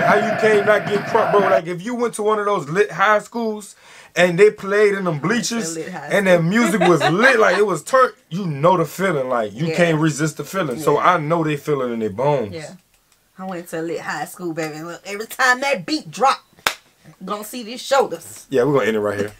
Like, how you can't not get crunk, bro? Like, if you went to one of those lit high schools and they played in them bleachers and their music was lit, like it was turnt, you know the feeling. Like, you can't resist the feeling. So I know they feel it in their bones. Yeah. I went to lit high school, baby. And look, every time that beat dropped, you're gonna see these shoulders. Yeah, we're gonna end it right here.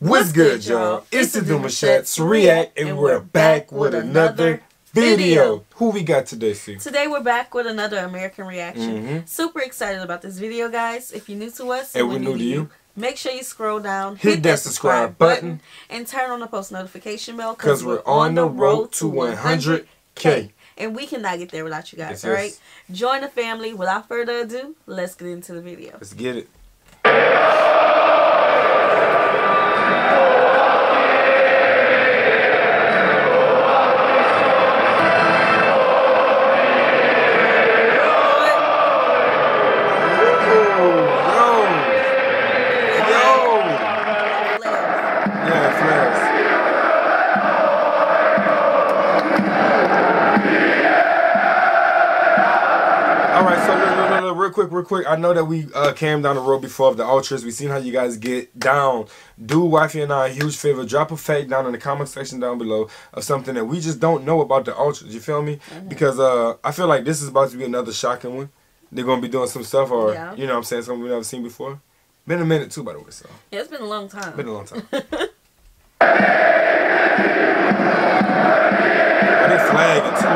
What's good, y'all? It's the Demouchets React, and we're back with another video. Who we got today, C? Today we're back with another American reaction. Super excited about this video, guys. If you're new to us, and we're new to you, make sure you scroll down, hit that subscribe button, and turn on the post notification bell, because we're on the road to 100K. And we cannot get there without you guys, all right? Join the family. Without further ado, let's get into the video. Let's get it. Real quick, I know that we came down the road before of the ultras. We seen how you guys get down. Do Wifey and I a huge favor. Drop a fact down in the comment section down below of something that we just don't know about the ultras. You feel me? Because I feel like this is about to be another shocking one. They're going to be doing some stuff, or you know what I'm saying, something we've never seen before. Been a minute too, by the way. So yeah, it's been a long time. Been a long time. Are they flagging too?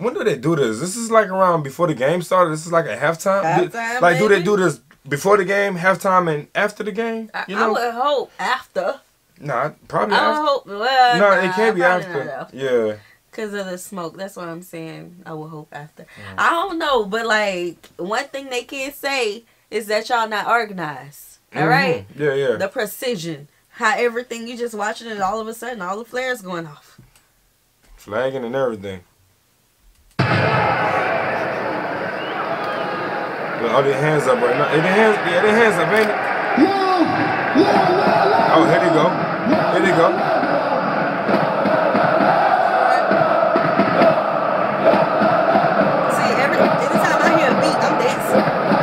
Look at that. They do this. This is like around before the game started. This is like a halftime. Like, do they do this before the game, halftime, and after the game? You know? I would hope after. Nah, probably. I would hope. Well, nah, it can't be after. Not, yeah. Because of the smoke. That's what I'm saying. I would hope after. I don't know, but like one thing they can't say is that y'all not organized. All right. Yeah, yeah. The precision, how everything you just watching it, all of a sudden, all the flares going off, flagging and everything. Oh, their hands up right now. Yeah, their hands up, ain't it? Oh, here they go. Here they go. See, anytime I hear a beat, I'm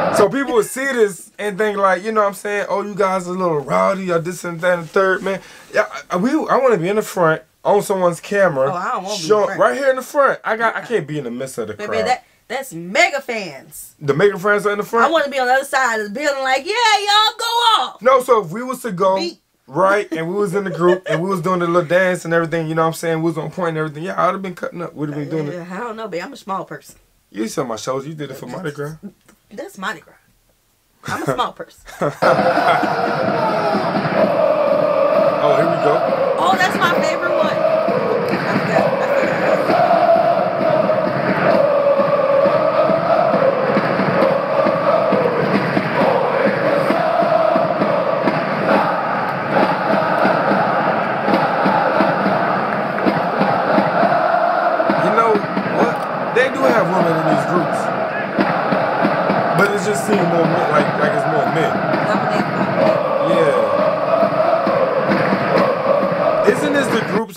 dancing. So people would see this and think like, you know what I'm saying? Oh, you guys are a little rowdy, or this and that and the third, man. Yeah, I want to be in the front on someone's camera. Oh, I don't want to be in the front. Right here in the front. I can't be in the midst of the crowd. That's mega fans. The mega fans are in the front? I want to be on the other side of the building like, yeah, y'all go off. No, so if we was to go, right, and we was in the group, and we was doing the little dance and everything, you know what I'm saying, we was on point and everything, yeah, I would have been cutting up. Would have been doing it. I don't know, babe. I'm a small person. You saw my shows. You did it for Mardi Gras. That's Mardi Gras. I'm a small person. Oh, here we go. Oh, that's my favorite one.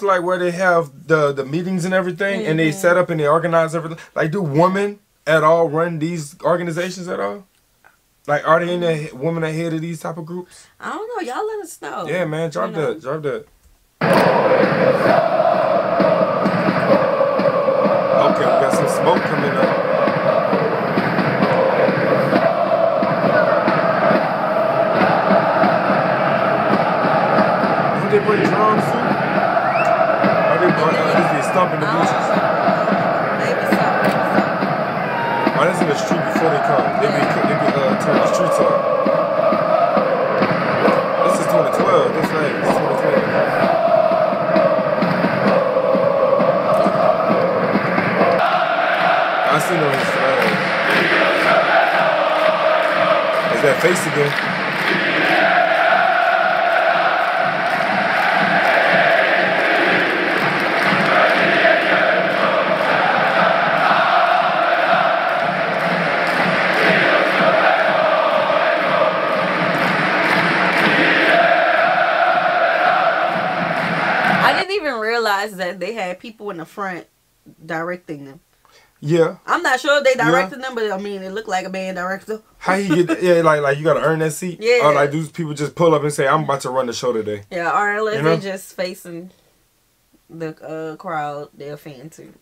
Like where they have the meetings and everything, and they set up and they organize everything. Like, do women at all run these organizations at all? Like, are they in the women that head of these type of groups? I don't know. Y'all let us know. Yeah, man, drop that. Drop that. smoke coming up. Did they bring drums too? Or they stomping the bushes? Maybe so. Oh, that's in the street before they come. They be turning the streets on. This is 2012. This ain't 2012. I seen those. Is that face again? I didn't even realize that they had people in the front directing them. Yeah, I'm not sure if they directed them, but I mean, it looked like a band director. How you get? Yeah, like you gotta earn that seat. Yeah, or like these people just pull up and say, "I'm about to run the show today." Yeah, or unless they just facing the crowd they're fan to.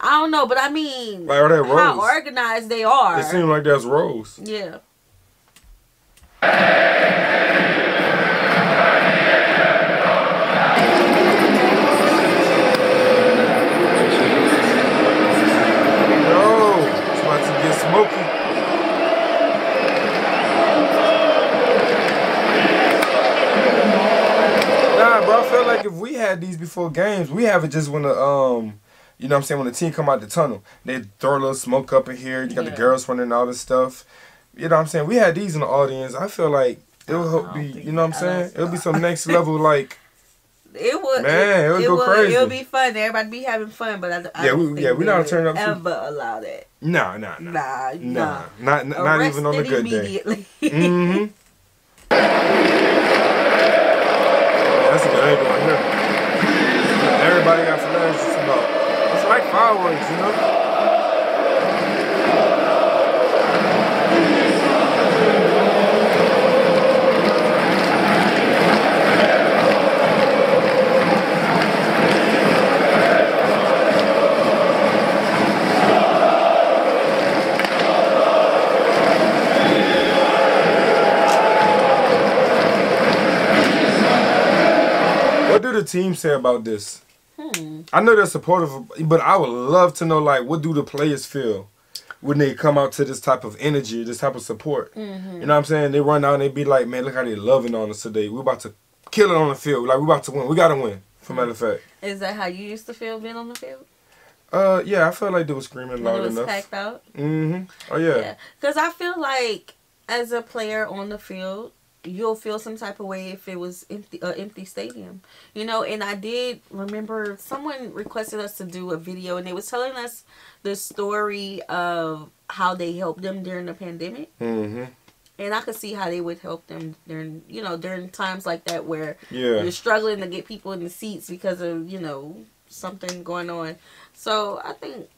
I don't know, but I mean, like, are they how organized they are. It seems like there's rows. Yeah. If we had these before games, we have it just when the you know what I'm saying, when the team come out the tunnel, they throw a little smoke up in here, you got the girls running and all this stuff. You know what I'm saying? We had these in the audience. I feel like it would be, you know what I'm saying? It'll be some next level, like it would, man, it would go crazy. It'll be fun. Everybody be having fun, but I don't think we not turning up ever allow that. Nah, not even on a good day. That's a good angle right here. Everybody got some energy about. It's like fireworks, you know? The team say about this? I know they're supportive, but I would love to know, like, what do the players feel when they come out to this type of energy, this type of support? You know what I'm saying? They run out and they be like, man, look how they loving on us today. We're about to kill it on the field. Like, we're about to win. We got to win, for matter of fact. Is that how you used to feel being on the field? Yeah, I felt like they were screaming loud enough. It was packed out? Oh, yeah. Because I feel like, as a player on the field, you'll feel some type of way if it was empty, empty stadium, you know. And I did remember someone requested us to do a video, and they was telling us the story of how they helped them during the pandemic. And I could see how they would help them during, you know, during times like that where you're struggling to get people in the seats because of, you know, something going on. So I think,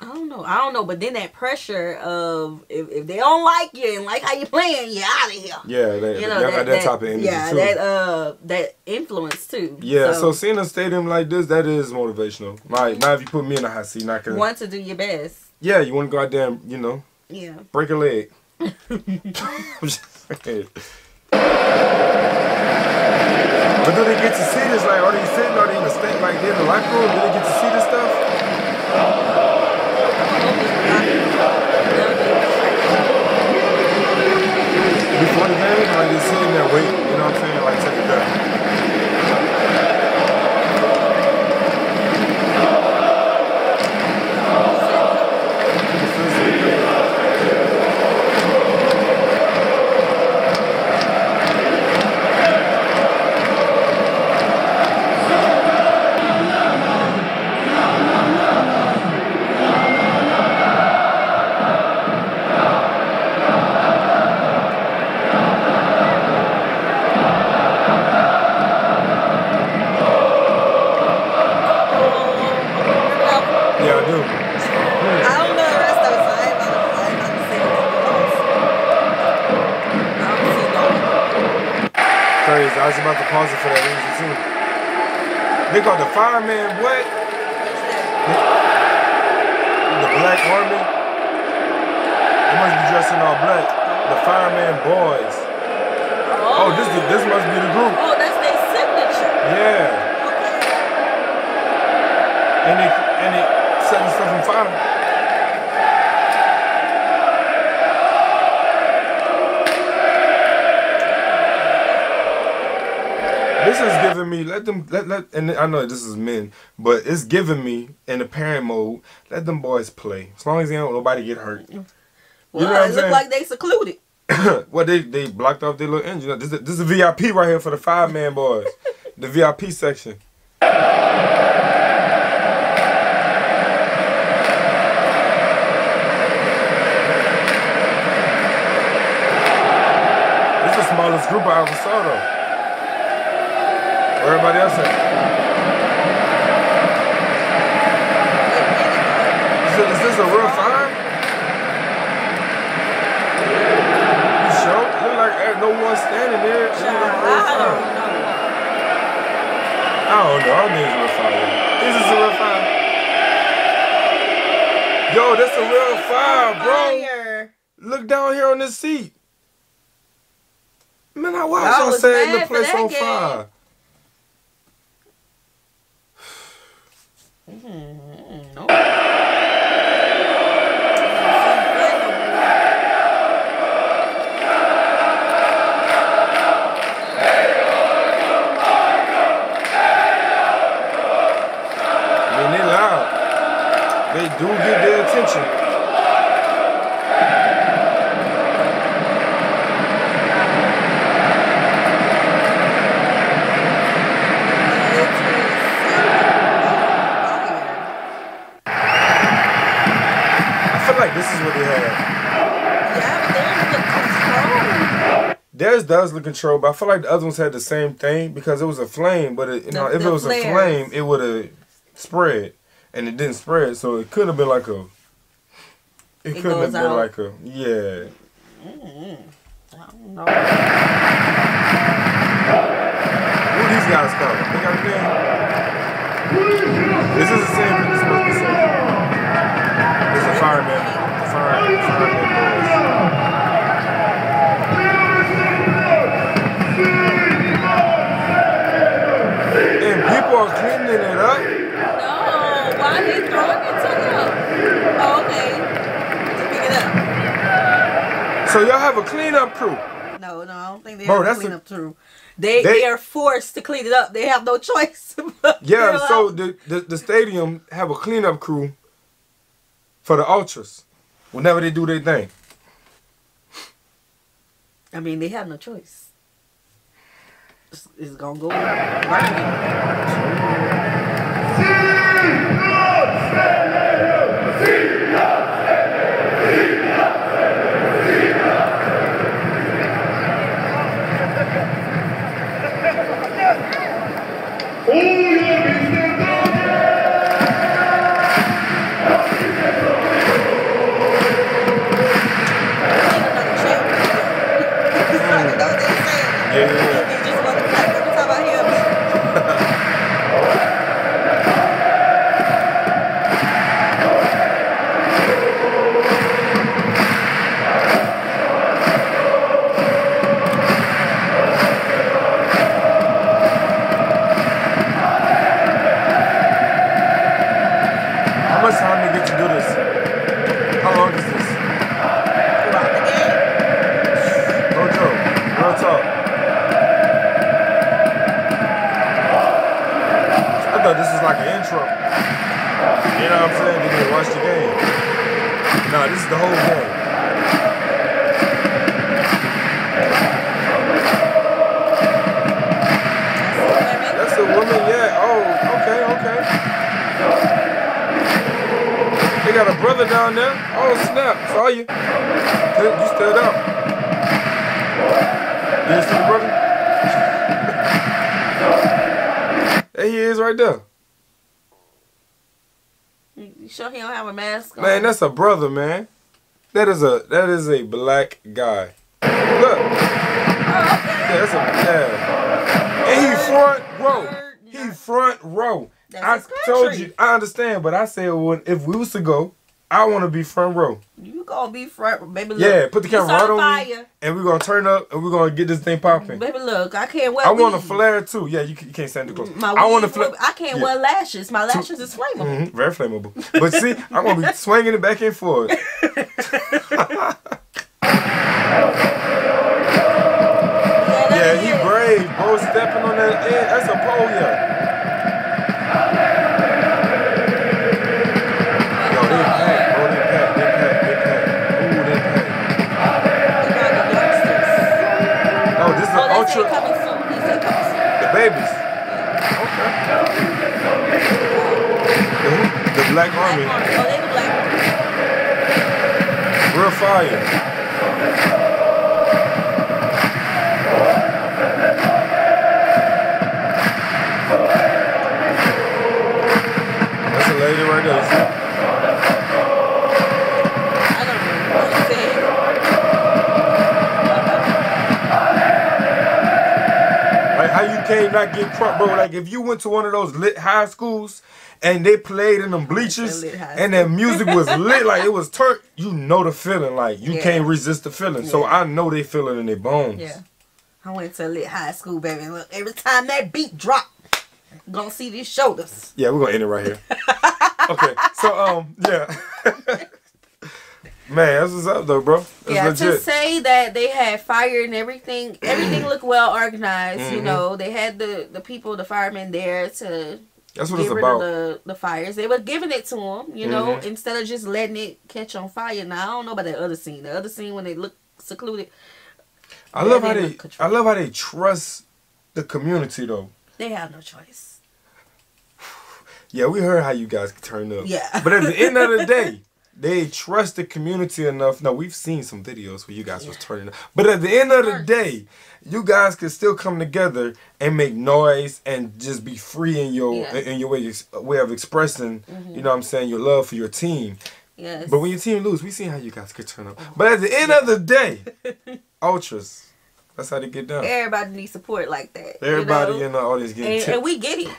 I don't know, but then that pressure of if they don't like you and like how you playing, you're out of here. Yeah, that type of energy too. That influence too. Yeah, so seeing a stadium like this, that is motivational. Like, now if you put me in a hot seat, I can want to do your best. Yeah, you want to go out there and, you know, break a leg. But do they get to see this? Like, are they sitting? Are they in the state? Like, they're in the locker room? Do they get to see this stuff? Before the game, like, just sitting there waiting, you know what I'm saying? Like, take it down. I was about to pause it for that reason too. They called the fireman, what? The black black woman. They must be dressed in all black. The Fireman Boys. Oh, this must be the group. Oh, that's their signature. Yeah. Okay. And it setting stuff on fire. This is giving me, and I know this is men, but it's giving me, in the parent mode, let them boys play. As long as they don't, nobody get hurt. You know what I'm saying? Look like they secluded. Well, they blocked off their little engine. This is a VIP right here for the Fireman Boys. The VIP section. It's the smallest group I ever saw, though. Everybody else at? Is this a real fire? You sure? Look like no one standing there. It's like a real fire. I don't know. I don't think it's a real fire. Is this a real fire? Yo, that's a real fire, bro. Look down here on this seat. Man, I watched y'all setting the place on fire. No. I mean, they loud. They do get their attention. Theirs does look controlled, but I feel like the other ones had the same thing because it was a flame. But it, you know, if it was flares. A flame, it would have spread, and it didn't spread, so it could have been like a. It could have been out. Like a yeah. I don't know. Who these guys call? They got a name. This is the same thing. This is supposed to be safe. It's a fireman. The fireman. Cleaning it up? No, why are they throwing it to him? Oh, okay. Just pick it up. So y'all have a cleanup crew? No, I don't think they have a cleanup crew. They are forced to clean it up. They have no choice. Yeah, so the stadium have a cleanup crew for the ultras whenever they do their thing. I mean, they have no choice. It's gonna go down there. Oh snap, saw you. You stood up. You see the brother? There he is right there. You sure he don't have a mask on? Man, that's a brother, man. That is a black guy. Look. Yeah, that's a yeah. And he front row. He front row. I told you, I understand, but I said, well, if we was to go, I want to be front row. You gonna be front row, baby. Look, yeah, put the camera right on me, and we're gonna turn up, and we're gonna get this thing popping. Baby, look, I can't wear. I want a flare too. Yeah, you can't stand too close. I want a flare. I can't wear lashes. My lashes is flammable. Mm-hmm, very flammable. But see, I'm gonna be swinging it back and forth. Yeah, he brave, bro. Stepping on that end. That's a pole, yeah. Coming soon. The babies. Okay. The Black Army. Oh, they the Black Army. Real fire. That's a lady right there. Can't not get crunk, bro. Like if you went to one of those lit high schools and they played in them bleachers and that music was lit, like it was turnt, you know the feeling, like you can't resist the feeling. So I know they feel it in their bones. Yeah, I went to a lit high school, baby. Look, every time that beat drop, gonna see these shoulders. Yeah, we're gonna end it right here. Okay, so yeah. Man, that's what's up though, bro. That's legit. To say that they had fire and everything, looked well organized. Mm-hmm. You know, they had the people, the firemen there to that's what get it's rid about. Of the fires. They were giving it to them, you know, instead of just letting it catch on fire. Now I don't know about that other scene. The other scene when they look secluded. I love how they trust the community though. They have no choice. Yeah, we heard how you guys could turn up. Yeah, but at the end of the day. They trust the community enough. Now, we've seen some videos where you guys was turning up. But at the end of the day, you guys can still come together and make noise and just be free in your way of expressing, you know what I'm saying, your love for your team. Yes. But when your team lose, we seen how you guys could turn up. But at the end of the day, ultras, that's how they get done. Everybody needs support like that. Everybody in the audience getting tipped. And we get it.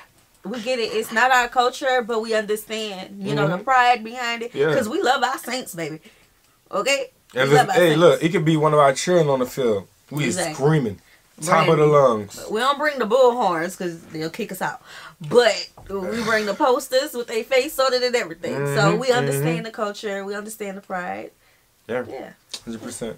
We get it. It's not our culture, but we understand, you know, the pride behind it. Because we love our Saints, baby. Okay? We love our Saints. Look, it could be one of our children on the field. We screaming. Top of the lungs. We don't bring the bullhorns because they'll kick us out. But we bring the posters with their face on it and everything. So we understand the culture. We understand the pride. Yeah. Yeah. 100%.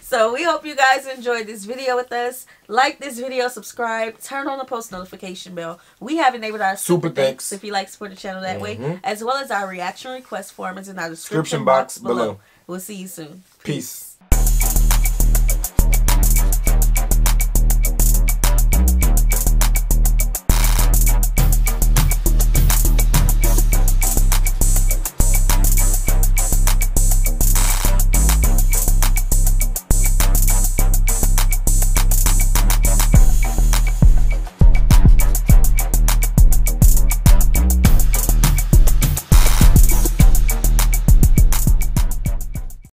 So we hope you guys enjoyed this video with us. Like this video, subscribe, turn on the post notification bell. We have enabled our super thanks if you like support the channel that way, as well as our reaction request form is in our description box below. We'll see you soon. Peace.